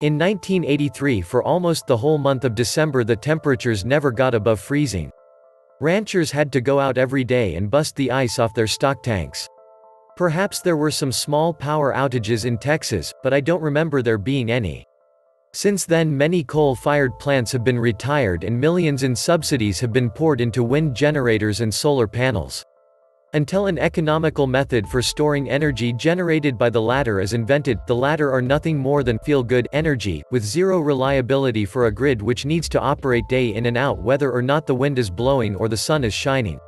In 1983, for almost the whole month of December, the temperatures never got above freezing. Ranchers had to go out every day and bust the ice off their stock tanks. Perhaps there were some small power outages in Texas, but I don't remember there being any. Since then, many coal-fired plants have been retired and millions in subsidies have been poured into wind generators and solar panels. Until an economical method for storing energy generated by the latter is invented, the latter are nothing more than feel-good energy, with zero reliability for a grid which needs to operate day in and out whether or not the wind is blowing or the sun is shining.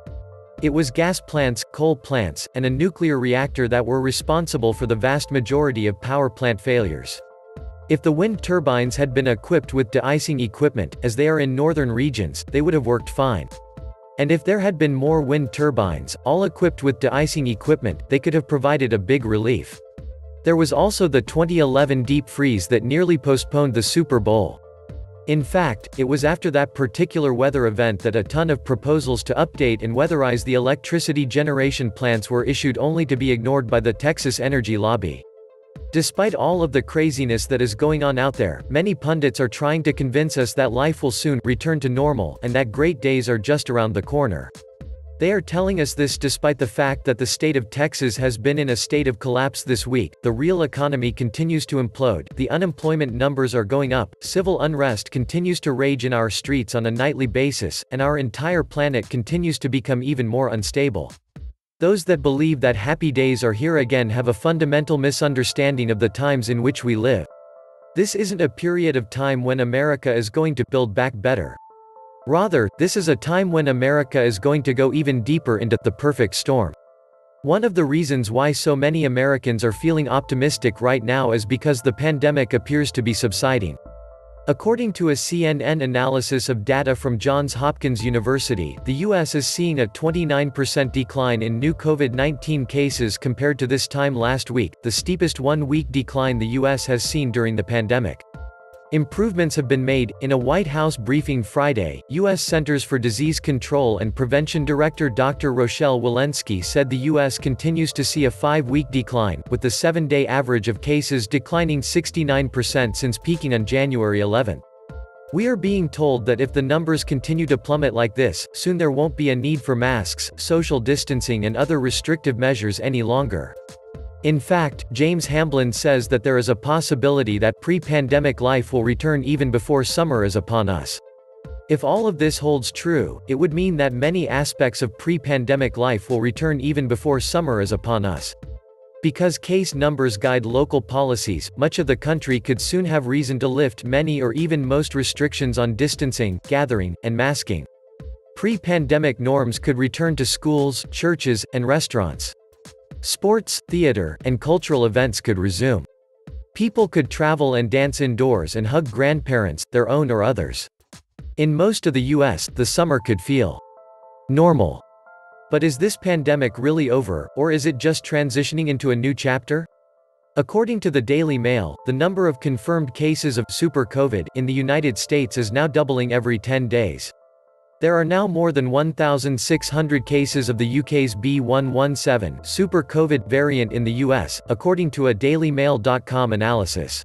It was gas plants, coal plants, and a nuclear reactor that were responsible for the vast majority of power plant failures. If the wind turbines had been equipped with de-icing equipment, as they are in northern regions, they would have worked fine. And if there had been more wind turbines, all equipped with de-icing equipment, they could have provided a big relief. There was also the 2011 deep freeze that nearly postponed the Super Bowl. In fact, it was after that particular weather event that a ton of proposals to update and weatherize the electricity generation plants were issued, only to be ignored by the Texas energy lobby. Despite all of the craziness that is going on out there, many pundits are trying to convince us that life will soon return to normal and that great days are just around the corner. They are telling us this despite the fact that the state of Texas has been in a state of collapse this week, the real economy continues to implode, the unemployment numbers are going up, civil unrest continues to rage in our streets on a nightly basis, and our entire planet continues to become even more unstable. Those that believe that happy days are here again have a fundamental misunderstanding of the times in which we live. This isn't a period of time when America is going to build back better. Rather, this is a time when America is going to go even deeper into the perfect storm. One of the reasons why so many Americans are feeling optimistic right now is because the pandemic appears to be subsiding. According to a CNN analysis of data from Johns Hopkins University, the U.S. is seeing a 29% decline in new COVID-19 cases compared to this time last week, the steepest one-week decline the U.S. has seen during the pandemic. Improvements have been made. In a White House briefing Friday, U.S. Centers for Disease Control and Prevention Director Dr. Rochelle Walensky said the U.S. continues to see a 5-week decline, with the 7-day average of cases declining 69% since peaking on January 11. We are being told that if the numbers continue to plummet like this, soon there won't be a need for masks, social distancing and other restrictive measures any longer. In fact, James Hamblin says that there is a possibility that pre-pandemic life will return even before summer is upon us. If all of this holds true, it would mean that many aspects of pre-pandemic life will return even before summer is upon us. Because case numbers guide local policies, much of the country could soon have reason to lift many or even most restrictions on distancing, gathering, and masking. Pre-pandemic norms could return to schools, churches, and restaurants. Sports, theater, and cultural events could resume. People could travel and dance indoors and hug grandparents, their own or others. In most of the U.S., the summer could feel normal. But is this pandemic really over, or is it just transitioning into a new chapter? According to the Daily Mail, the number of confirmed cases of super COVID in the United States is now doubling every 10 days. There are now more than 1,600 cases of the UK's B117 super COVID variant in the US, according to a DailyMail.com analysis.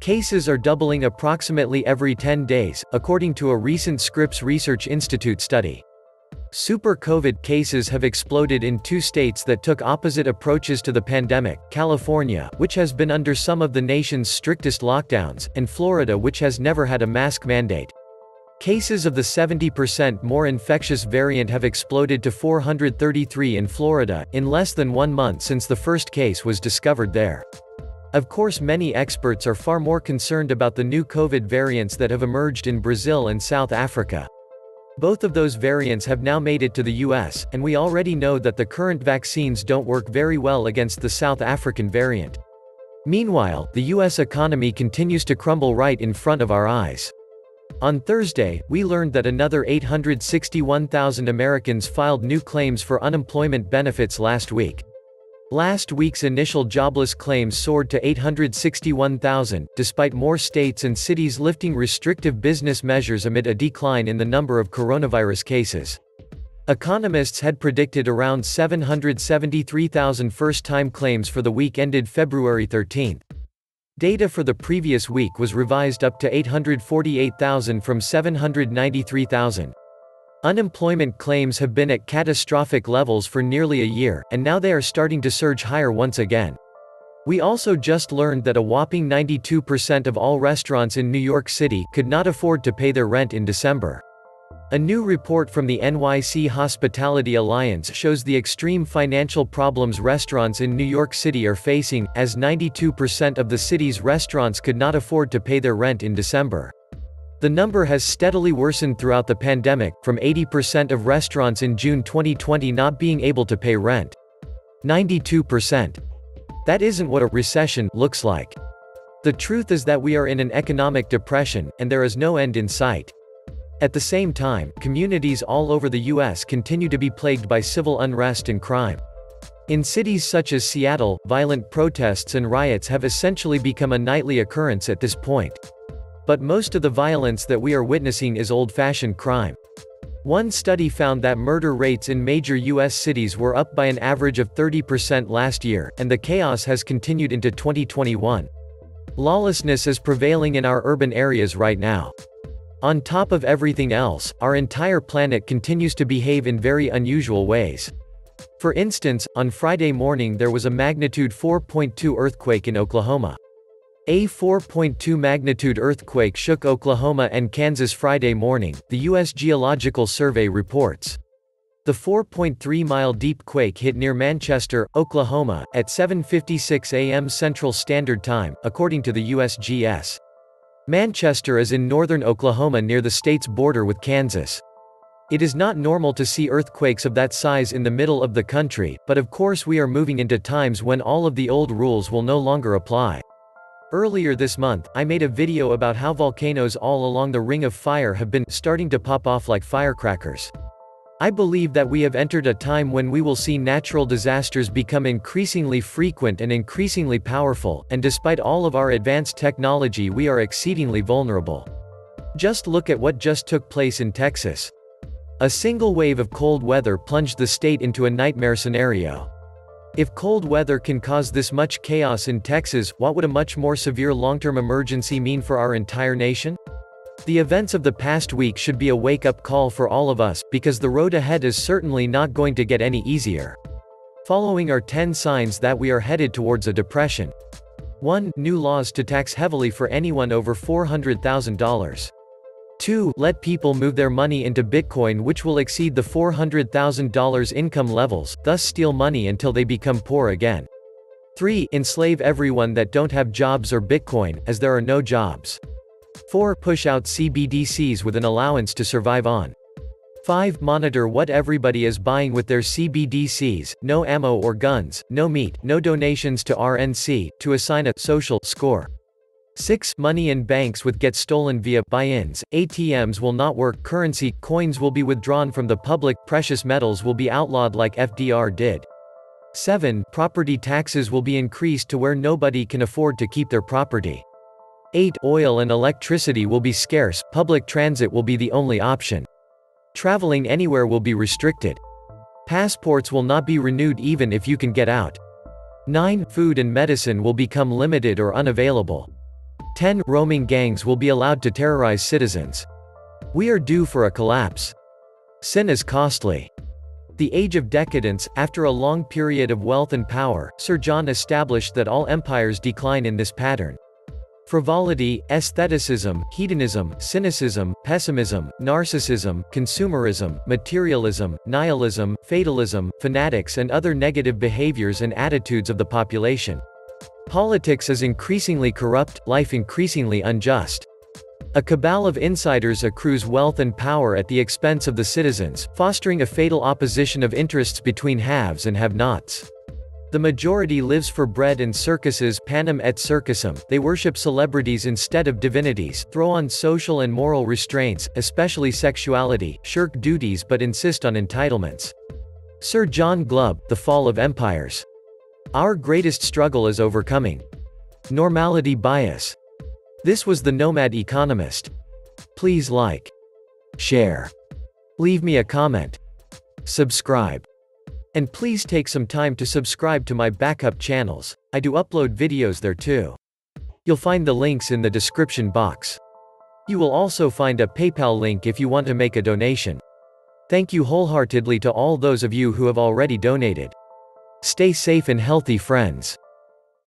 Cases are doubling approximately every 10 days, according to a recent Scripps Research Institute study. Super COVID cases have exploded in two states that took opposite approaches to the pandemic: California, which has been under some of the nation's strictest lockdowns, and Florida, which has never had a mask mandate. Cases of the 70% more infectious variant have exploded to 433 in Florida, in less than 1 month since the first case was discovered there. Of course, many experts are far more concerned about the new COVID variants that have emerged in Brazil and South Africa. Both of those variants have now made it to the US, and we already know that the current vaccines don't work very well against the South African variant. Meanwhile, the US economy continues to crumble right in front of our eyes. On Thursday, we learned that another 861,000 Americans filed new claims for unemployment benefits last week. Last week's initial jobless claims soared to 861,000, despite more states and cities lifting restrictive business measures amid a decline in the number of coronavirus cases. Economists had predicted around 773,000 first-time claims for the week ended February 13. Data for the previous week was revised up to 848,000 from 793,000. Unemployment claims have been at catastrophic levels for nearly a year, and now they are starting to surge higher once again. We also just learned that a whopping 92% of all restaurants in New York City could not afford to pay their rent in December. A new report from the NYC Hospitality Alliance shows the extreme financial problems restaurants in New York City are facing, as 92% of the city's restaurants could not afford to pay their rent in December. The number has steadily worsened throughout the pandemic, from 80% of restaurants in June 2020 not being able to pay rent. 92%. That isn't what a recession looks like. The truth is that we are in an economic depression, and there is no end in sight. At the same time, communities all over the U.S. continue to be plagued by civil unrest and crime. In cities such as Seattle, violent protests and riots have essentially become a nightly occurrence at this point. But most of the violence that we are witnessing is old-fashioned crime. One study found that murder rates in major U.S. cities were up by an average of 30% last year, and the chaos has continued into 2021. Lawlessness is prevailing in our urban areas right now. On top of everything else, our entire planet continues to behave in very unusual ways. For instance, on Friday morning there was a magnitude 4.2 earthquake in Oklahoma. A 4.2 magnitude earthquake shook Oklahoma and Kansas Friday morning, the U.S. Geological Survey reports. The 4.3-mile deep quake hit near Manchester, Oklahoma, at 7:56 a.m. Central Standard Time, according to the USGS. Manchester is in northern Oklahoma near the state's border with Kansas. It is not normal to see earthquakes of that size in the middle of the country, but of course we are moving into times when all of the old rules will no longer apply. Earlier this month, I made a video about how volcanoes all along the Ring of Fire have been starting to pop off like firecrackers. I believe that we have entered a time when we will see natural disasters become increasingly frequent and increasingly powerful, and despite all of our advanced technology we are exceedingly vulnerable. Just look at what just took place in Texas. A single wave of cold weather plunged the state into a nightmare scenario. If cold weather can cause this much chaos in Texas, what would a much more severe long-term emergency mean for our entire nation? The events of the past week should be a wake-up call for all of us, because the road ahead is certainly not going to get any easier. Following are 10 signs that we are headed towards a depression. 1. New laws to tax heavily for anyone over $400,000. 2. Let people move their money into Bitcoin, which will exceed the $400,000 income levels, thus steal money until they become poor again. 3. Enslave everyone that don't have jobs or Bitcoin, as there are no jobs. 4. Push out CBDCs with an allowance to survive on. 5. Monitor what everybody is buying with their CBDCs, no ammo or guns, no meat, no donations to RNC, to assign a social score. 6. Money in banks would get stolen via buy-ins, ATMs will not work, currency, coins will be withdrawn from the public, precious metals will be outlawed like FDR did. 7. Property taxes will be increased to where nobody can afford to keep their property. 8. Oil and electricity will be scarce, public transit will be the only option. Traveling anywhere will be restricted. Passports will not be renewed even if you can get out. 9. Food and medicine will become limited or unavailable. 10. Roaming gangs will be allowed to terrorize citizens. We are due for a collapse. Sin is costly. The age of decadence. After a long period of wealth and power, Sir John established that all empires decline in this pattern. Frivolity, aestheticism, hedonism, cynicism, pessimism, narcissism, consumerism, materialism, nihilism, fatalism, fanatics and other negative behaviors and attitudes of the population. Politics is increasingly corrupt, life increasingly unjust. A cabal of insiders accrues wealth and power at the expense of the citizens, fostering a fatal opposition of interests between haves and have-nots. The majority lives for bread and circuses, panem et circusum. They worship celebrities instead of divinities, throw on social and moral restraints, especially sexuality, shirk duties but insist on entitlements. Sir John Glubb, The Fall of Empires. Our greatest struggle is overcoming normality bias. This was The Nomad Economist. Please like, share, leave me a comment, subscribe. And please take some time to subscribe to my backup channels. I do upload videos there too. You'll find the links in the description box. You will also find a PayPal link if you want to make a donation. Thank you wholeheartedly to all those of you who have already donated. Stay safe and healthy, friends.